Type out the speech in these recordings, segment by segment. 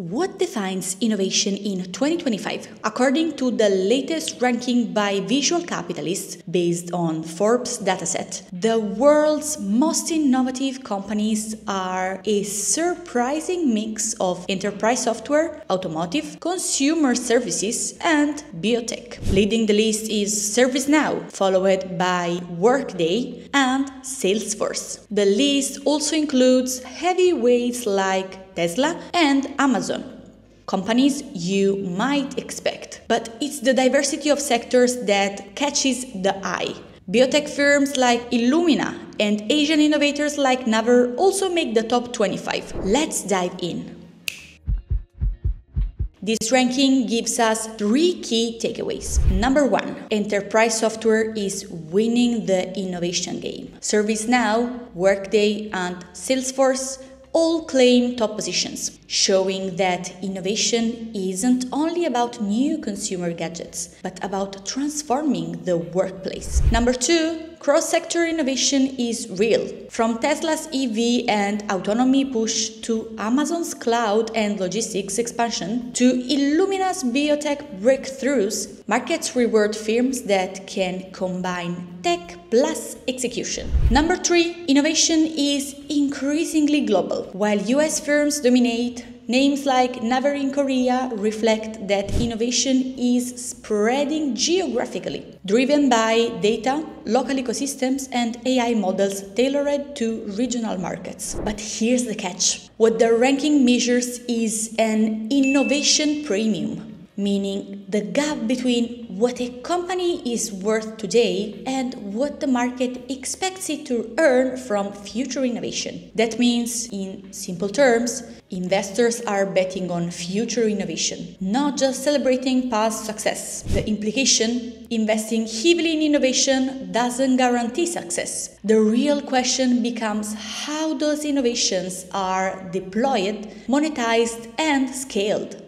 What defines innovation in 2025? According to the latest ranking by Visual Capitalist, based on Forbes dataset, the world's most innovative companies are a surprising mix of enterprise software, automotive, consumer services, and biotech. Leading the list is ServiceNow, followed by Workday and Salesforce. The list also includes heavyweights like Tesla and Amazon. Companies you might expect, but it's the diversity of sectors that catches the eye. Biotech firms like Illumina and Asian innovators like Naver also make the top 25. Let's dive in. This ranking gives us three key takeaways. Number one, enterprise software is winning the innovation game. ServiceNow, Workday, and Salesforce all claim top positions, showing that innovation isn't only about new consumer gadgets, but about transforming the workplace. Number two, cross-sector innovation is real. From Tesla's EV and autonomy push to Amazon's cloud and logistics expansion to Illumina's biotech breakthroughs, markets reward firms that can combine tech plus execution. Number three, innovation is increasingly global. While US firms dominate, names like Naver in Korea reflect that innovation is spreading geographically, driven by data, local ecosystems, and AI models tailored to regional markets. But here's the catch. What the ranking measures is an innovation premium, meaning the gap between what a company is worth today and what the market expects it to earn from future innovation. That means, in simple terms, investors are betting on future innovation, not just celebrating past success. The implication: investing heavily in innovation doesn't guarantee success. The real question becomes how those innovations are deployed, monetized, and scaled.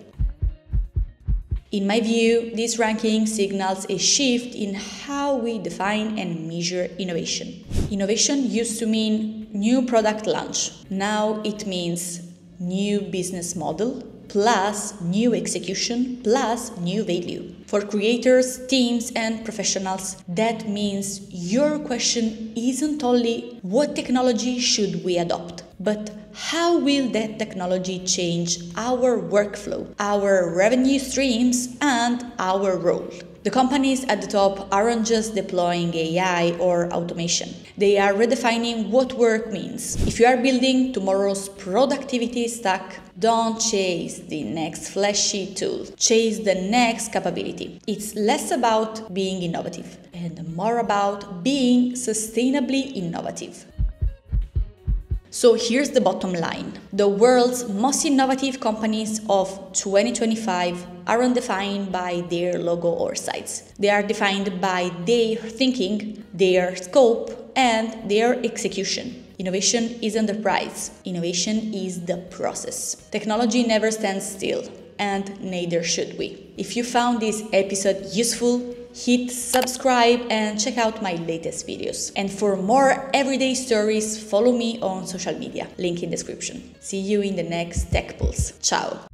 In my view, this ranking signals a shift in how we define and measure innovation. Innovation used to mean new product launch. Now it means new business model, plus new execution, plus new value. For creators, teams, and professionals, that means your question isn't only what technology should we adopt, but how will that technology change our workflow, our revenue streams, and our role? The companies at the top aren't just deploying AI or automation. They are redefining what work means. If you are building tomorrow's productivity stack, don't chase the next flashy tool. Chase the next capability. It's less about being innovative and more about being sustainably innovative. So here's the bottom line. The world's most innovative companies of 2025 aren't defined by their logo or sites. They are defined by their thinking, their scope, and their execution. Innovation isn't the prize. Innovation is the process. Technology never stands still, and neither should we. If you found this episode useful, hit subscribe and check out my latest videos. And for more everyday stories, follow me on social media, link in description. See you in the next Tech Pulse. Ciao!